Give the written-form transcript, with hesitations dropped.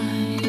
time.